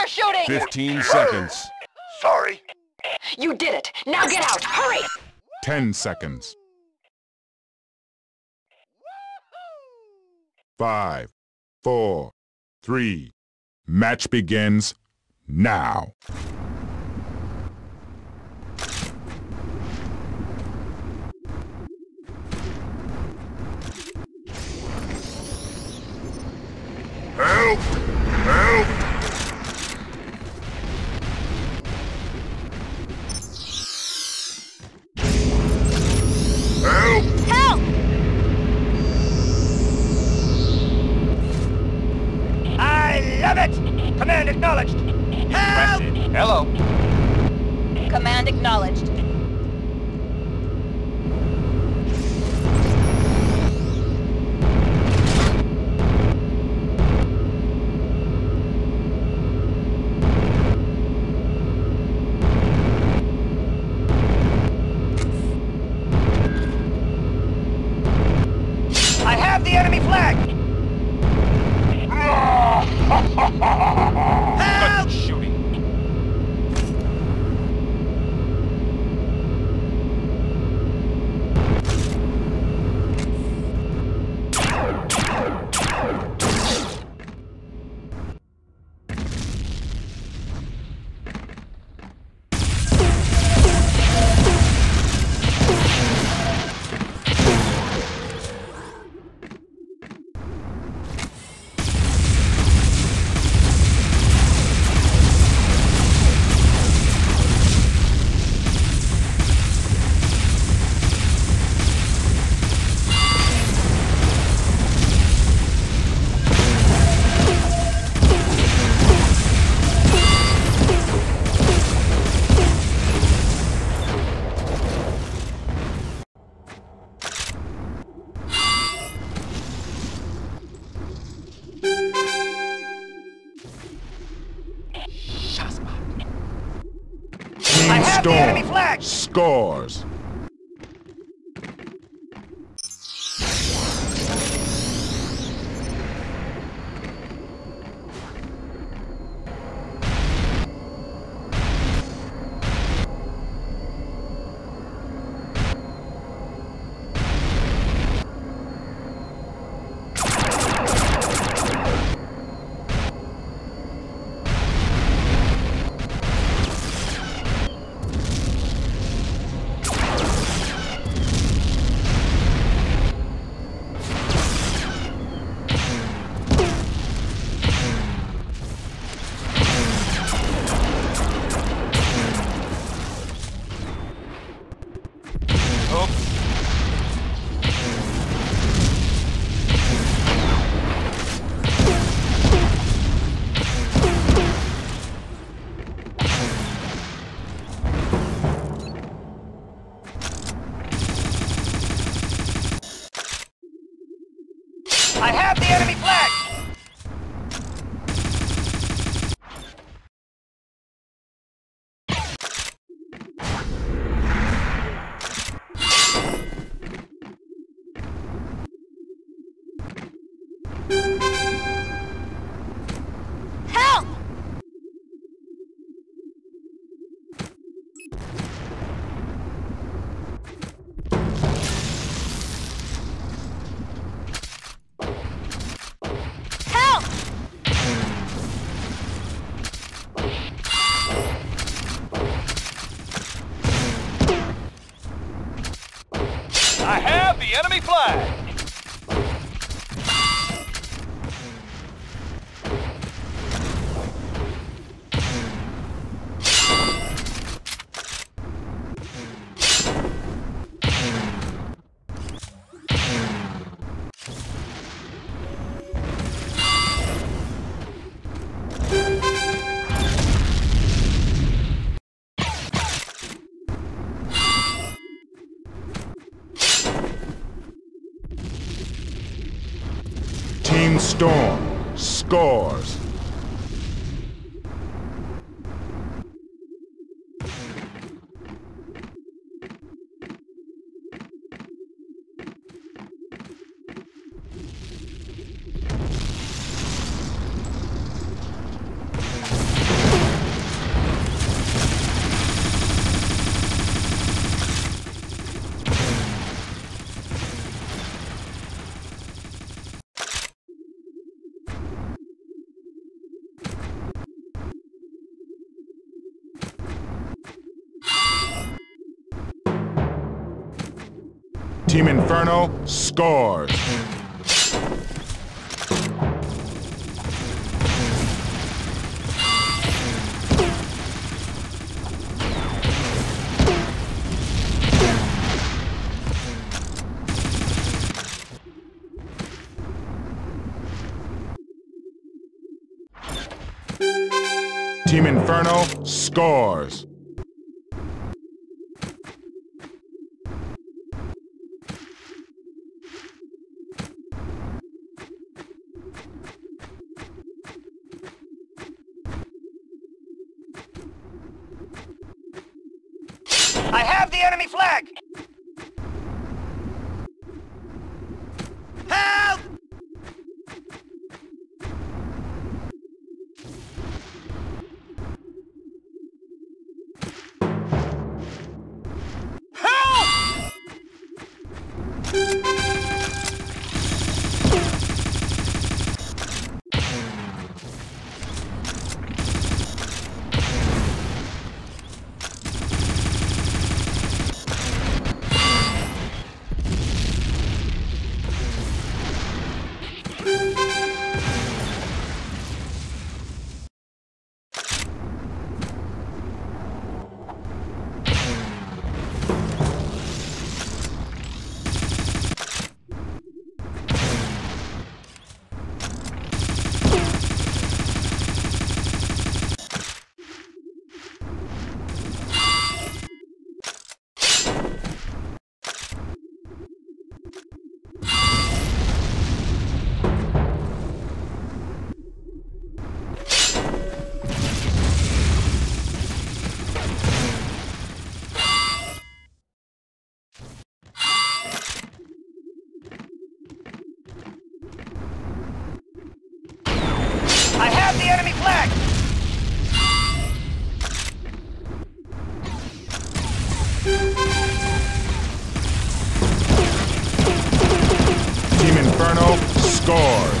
They're shooting! 15 seconds. Sorry. You did it. Now get out. Hurry! 10 seconds. 5, 4, 3. Match begins now. Help! Help! Help! Help! I love it! Command acknowledged! Help! Requested. Hello! Command acknowledged. Scores. Enemy flag! Storm scores. Team Inferno scores. Team Inferno scores. I have the enemy flag! Help! Help! Scores.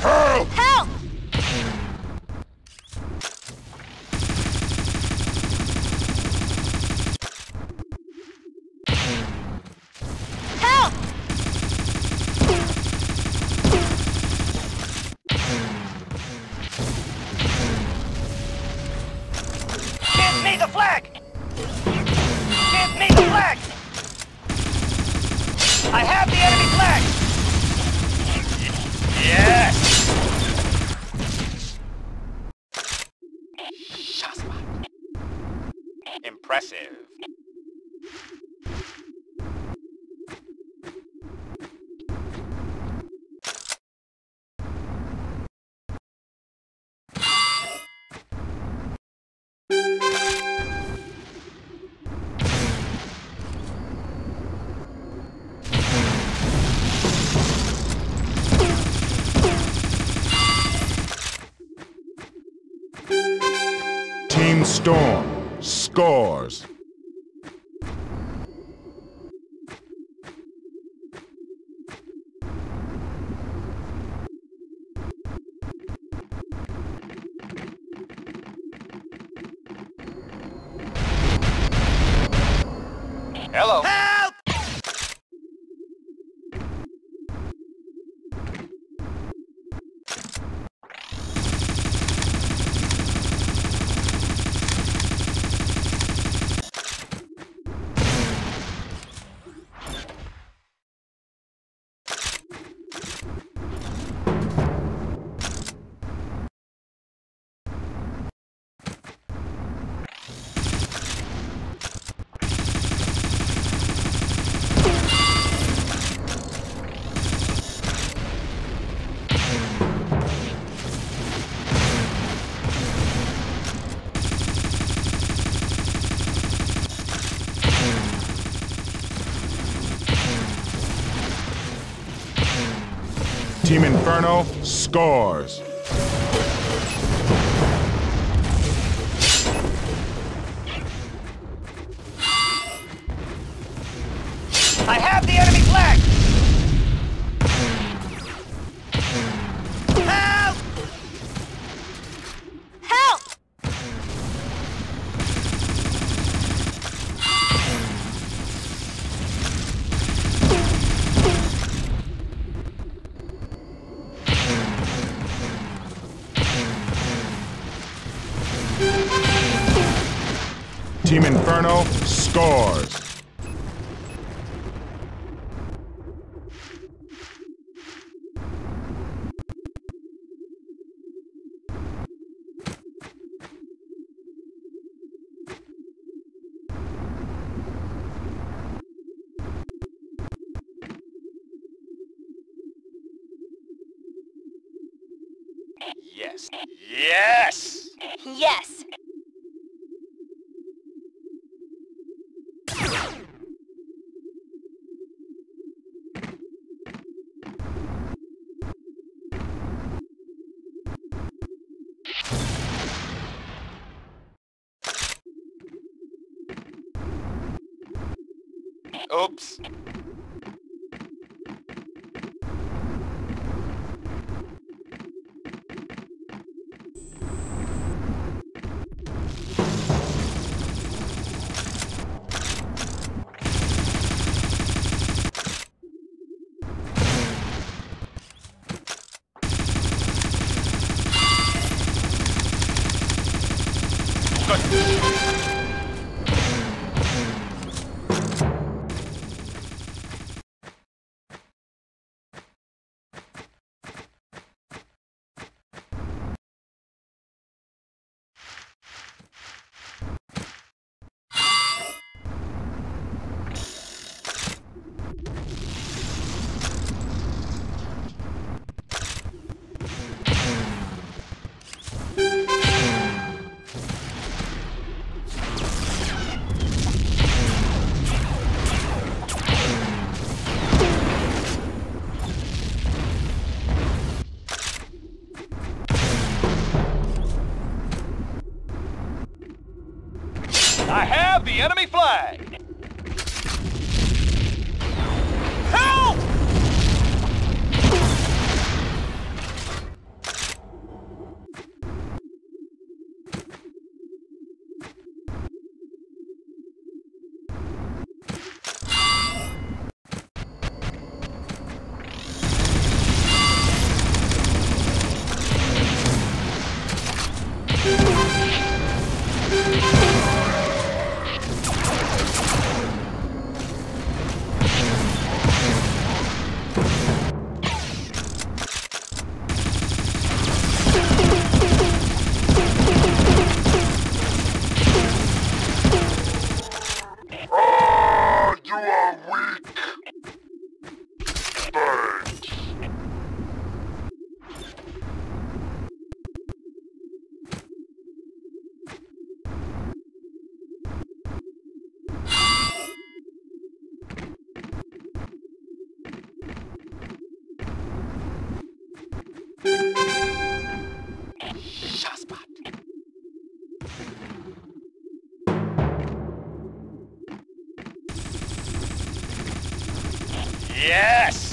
Help! Help! Help! Give me the flag! Flag. I have the enemy flag! Yes! Impressive. Team Storm scores. Hello. Help! Team Inferno scores. I have the enemy flag! Help! Help! Team Inferno scores. Yes. Yes! Yes! Oops. I have the enemy flag! Help! Yes!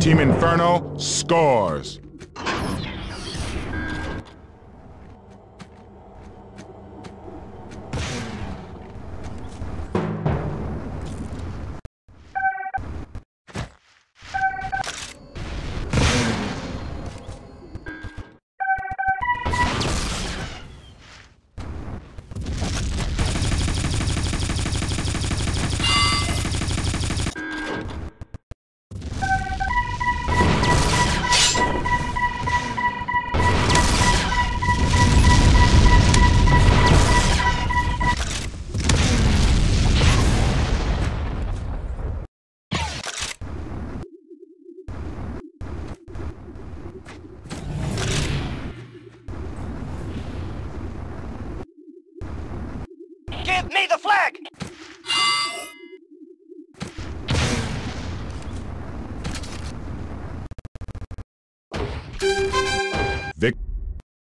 Team Inferno scores. Give me the flag!